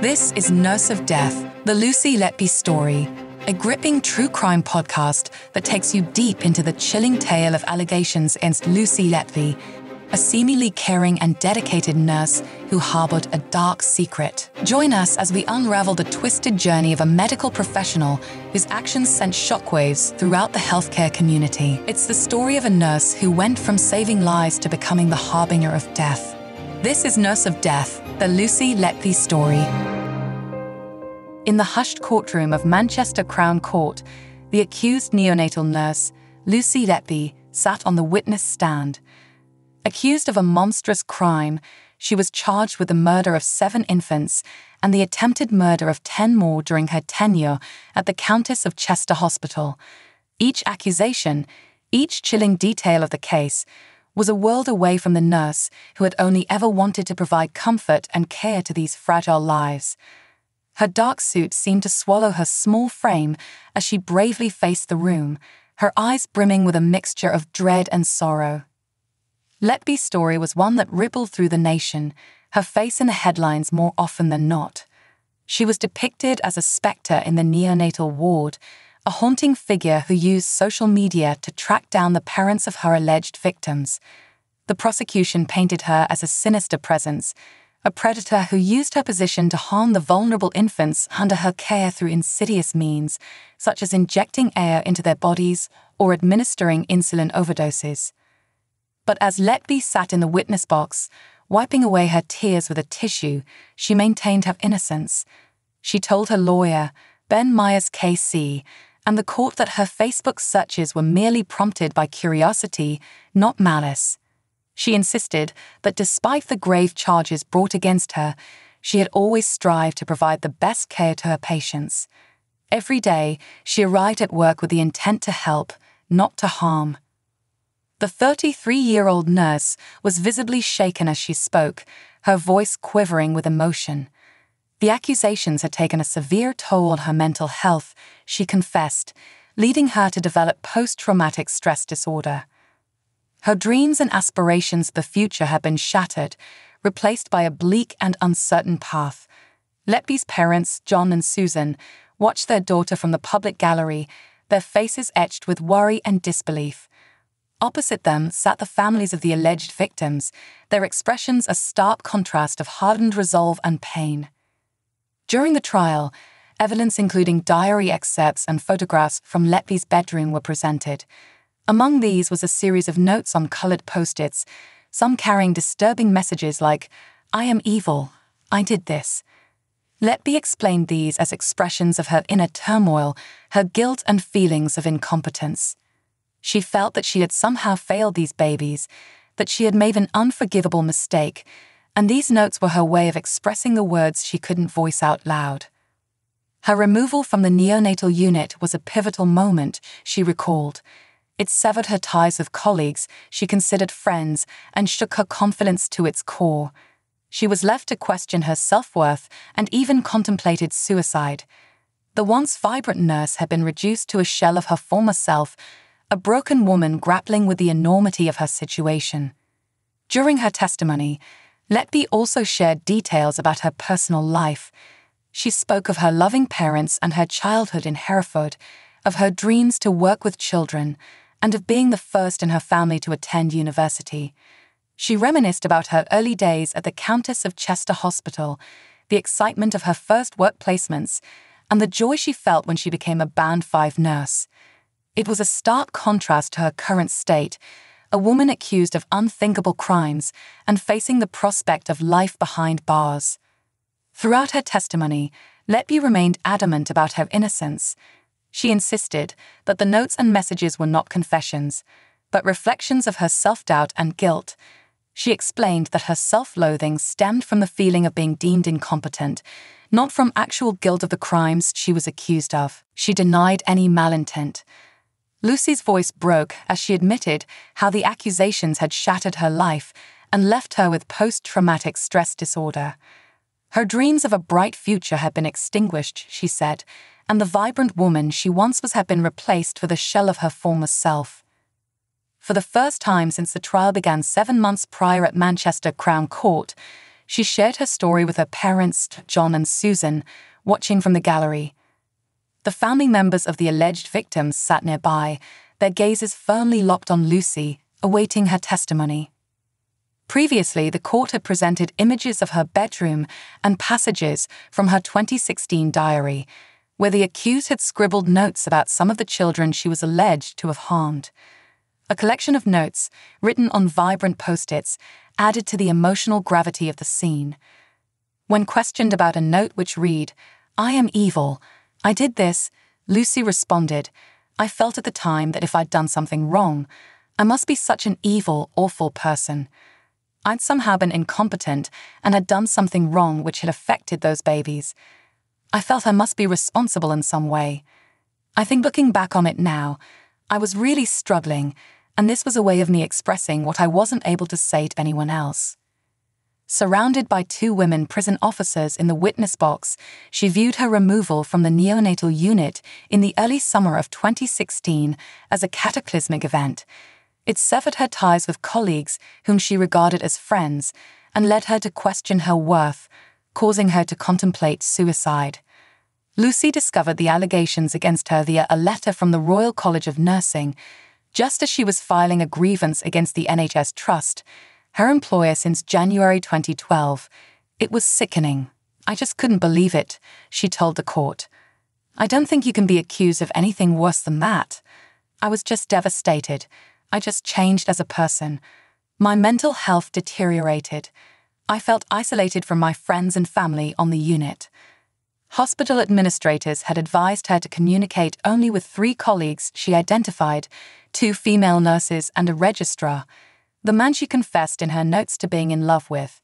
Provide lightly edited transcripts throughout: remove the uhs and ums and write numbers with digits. This is Nurse of Death, the Lucy Letby story, a gripping true crime podcast that takes you deep into the chilling tale of allegations against Lucy Letby, a seemingly caring and dedicated nurse who harbored a dark secret. Join us as we unravel the twisted journey of a medical professional whose actions sent shockwaves throughout the healthcare community. It's the story of a nurse who went from saving lives to becoming the harbinger of death. This is Nurse of Death, the Lucy Letby story. In the hushed courtroom of Manchester Crown Court, the accused neonatal nurse, Lucy Letby, sat on the witness stand. Accused of a monstrous crime, she was charged with the murder of 7 infants and the attempted murder of 10 more during her tenure at the Countess of Chester Hospital. Each accusation, each chilling detail of the case, was a world away from the nurse who had only ever wanted to provide comfort and care to these fragile lives. Her dark suit seemed to swallow her small frame as she bravely faced the room, her eyes brimming with a mixture of dread and sorrow. Letby's story was one that rippled through the nation, her face in the headlines more often than not. She was depicted as a spectre in the neonatal ward, a haunting figure who used social media to track down the parents of her alleged victims. The prosecution painted her as a sinister presence, a predator who used her position to harm the vulnerable infants under her care through insidious means, such as injecting air into their bodies or administering insulin overdoses. But as Letby sat in the witness box, wiping away her tears with a tissue, she maintained her innocence. She told her lawyer, Ben Myers KC, and the court that her Facebook searches were merely prompted by curiosity, not malice. She insisted that despite the grave charges brought against her, she had always strived to provide the best care to her patients. Every day, she arrived at work with the intent to help, not to harm. The 33-year-old nurse was visibly shaken as she spoke, her voice quivering with emotion. The accusations had taken a severe toll on her mental health, she confessed, leading her to develop post-traumatic stress disorder. Her dreams and aspirations for the future had been shattered, replaced by a bleak and uncertain path. Letby's parents, John and Susan, watched their daughter from the public gallery, their faces etched with worry and disbelief. Opposite them sat the families of the alleged victims, their expressions a stark contrast of hardened resolve and pain. During the trial, evidence including diary excerpts and photographs from Letby's bedroom were presented. Among these was a series of notes on coloured post-its, some carrying disturbing messages like, "I am evil, I did this." Letby explained these as expressions of her inner turmoil, her guilt and feelings of incompetence. She felt that she had somehow failed these babies, that she had made an unforgivable mistake, and these notes were her way of expressing the words she couldn't voice out loud. Her removal from the neonatal unit was a pivotal moment, she recalled. It severed her ties with colleagues she considered friends and shook her confidence to its core. She was left to question her self-worth and even contemplated suicide. The once vibrant nurse had been reduced to a shell of her former self, a broken woman grappling with the enormity of her situation. During her testimony, Letby also shared details about her personal life. She spoke of her loving parents and her childhood in Hereford, of her dreams to work with children, and of being the first in her family to attend university. She reminisced about her early days at the Countess of Chester Hospital, the excitement of her first work placements, and the joy she felt when she became a Band 5 nurse. It was a stark contrast to her current state, a woman accused of unthinkable crimes and facing the prospect of life behind bars. Throughout her testimony, Letby remained adamant about her innocence. She insisted that the notes and messages were not confessions, but reflections of her self-doubt and guilt. She explained that her self-loathing stemmed from the feeling of being deemed incompetent, not from actual guilt of the crimes she was accused of. She denied any malintent. Lucy's voice broke as she admitted how the accusations had shattered her life and left her with post-traumatic stress disorder. Her dreams of a bright future had been extinguished, she said, and the vibrant woman she once was had been replaced for the shell of her former self. For the first time since the trial began 7 months prior at Manchester Crown Court, She shared her story with her parents, John and Susan, watching from the gallery. The family members of the alleged victims sat nearby, their gazes firmly locked on Lucy, awaiting her testimony. Previously, the court had presented images of her bedroom and passages from her 2016 diary, where the accused had scribbled notes about some of the children she was alleged to have harmed. A collection of notes, written on vibrant post-its, added to the emotional gravity of the scene. When questioned about a note which read, "I am evil, I did this," Lucy responded, "I felt at the time that if I'd done something wrong, I must be such an evil, awful person. I'd somehow been incompetent and had done something wrong which had affected those babies. I felt I must be responsible in some way. I think looking back on it now, I was really struggling, and this was a way of me expressing what I wasn't able to say to anyone else." Surrounded by two women prison officers in the witness box, she viewed her removal from the neonatal unit in the early summer of 2016 as a cataclysmic event. It severed her ties with colleagues whom she regarded as friends and led her to question her worth, causing her to contemplate suicide. Lucy discovered the allegations against her via a letter from the Royal College of Nursing. Just as she was filing a grievance against the NHS Trust, her employer since January 2012. "It was sickening. I just couldn't believe it," she told the court. "I don't think you can be accused of anything worse than that. I was just devastated. I just changed as a person. My mental health deteriorated. I felt isolated from my friends and family on the unit." Hospital administrators had advised her to communicate only with 3 colleagues she identified, 2 female nurses and a registrar, the man she confessed in her notes to being in love with.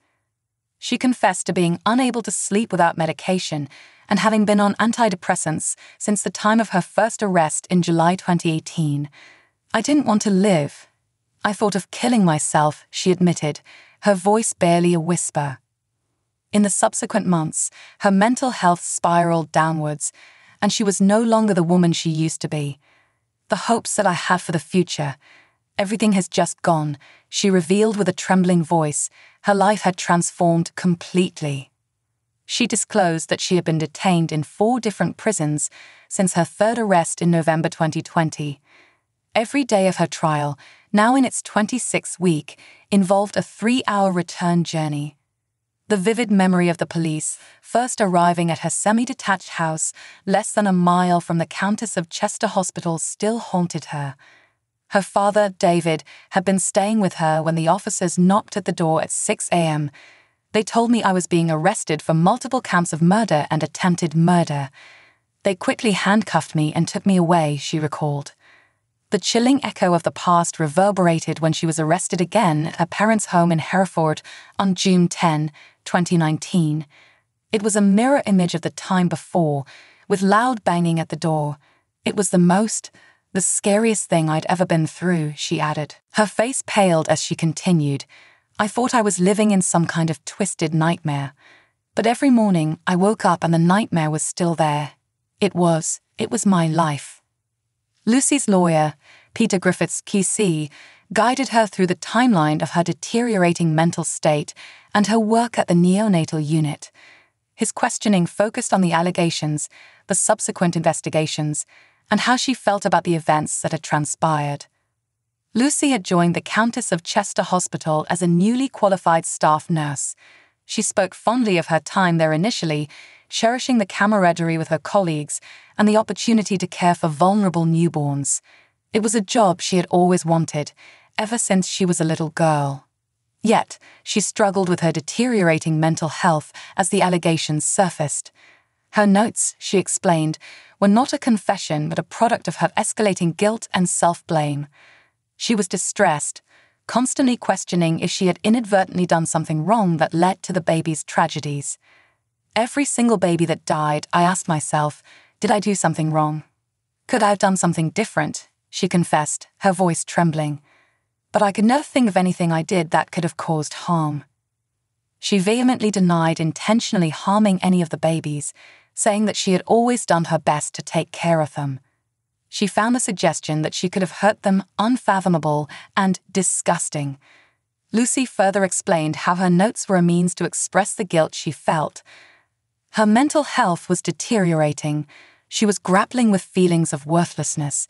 She confessed to being unable to sleep without medication and having been on antidepressants since the time of her first arrest in July 2018. "I didn't want to live. I thought of killing myself," she admitted, her voice barely a whisper. In the subsequent months, her mental health spiraled downwards, and she was no longer the woman she used to be. "The hopes that I had for the future, everything has just gone," she revealed with a trembling voice. Her life had transformed completely. She disclosed that she had been detained in 4 different prisons since her third arrest in November 2020. Every day of her trial, now in its 26th week, involved a 3-hour return journey. The vivid memory of the police first arriving at her semi-detached house less than a mile from the Countess of Chester Hospital still haunted her. Her father, David, had been staying with her when the officers knocked at the door at 6 a.m. "They told me I was being arrested for multiple counts of murder and attempted murder. They quickly handcuffed me and took me away," she recalled. The chilling echo of the past reverberated when she was arrested again at her parents' home in Hereford on June 10, 2019. It was a mirror image of the time before, with loud banging at the door. "It was the scariest thing I'd ever been through," she added. Her face paled as she continued. "I thought I was living in some kind of twisted nightmare. But every morning I woke up and the nightmare was still there. It was my life." Lucy's lawyer, Peter Griffiths KC, guided her through the timeline of her deteriorating mental state and her work at the neonatal unit. His questioning focused on the allegations, the subsequent investigations, and how she felt about the events that had transpired. Lucy had joined the Countess of Chester Hospital as a newly qualified staff nurse. She spoke fondly of her time there initially, cherishing the camaraderie with her colleagues and the opportunity to care for vulnerable newborns. It was a job she had always wanted, ever since she was a little girl. Yet, she struggled with her deteriorating mental health as the allegations surfaced. Her notes, she explained, were not a confession but a product of her escalating guilt and self-blame. She was distressed, constantly questioning if she had inadvertently done something wrong that led to the baby's tragedies. "Every single baby that died, I asked myself, did I do something wrong? Could I have done something different?" she confessed, her voice trembling. "But I could never think of anything I did that could have caused harm." She vehemently denied intentionally harming any of the babies, saying that she had always done her best to take care of them. She found the suggestion that she could have hurt them unfathomable and disgusting. Lucy further explained how her notes were a means to express the guilt she felt. Her mental health was deteriorating, she was grappling with feelings of worthlessness,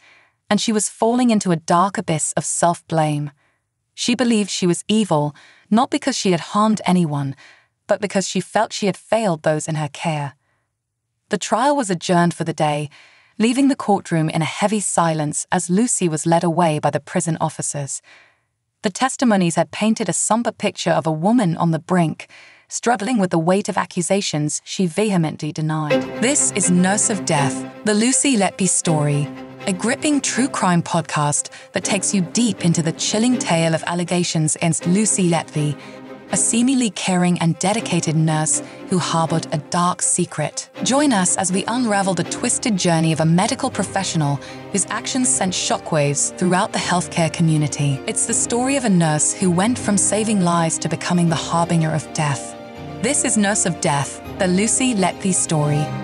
and she was falling into a dark abyss of self-blame. She believed she was evil, not because she had harmed anyone, but because she felt she had failed those in her care. The trial was adjourned for the day, leaving the courtroom in a heavy silence as Lucy was led away by the prison officers. The testimonies had painted a somber picture of a woman on the brink, struggling with the weight of accusations she vehemently denied. This is Nurse of Death, the Lucy Letby story, a gripping true crime podcast that takes you deep into the chilling tale of allegations against Lucy Letby, a seemingly caring and dedicated nurse who harbored a dark secret. Join us as we unravel the twisted journey of a medical professional whose actions sent shockwaves throughout the healthcare community. It's the story of a nurse who went from saving lives to becoming the harbinger of death. This is Nurse of Death, the Lucy Letby story.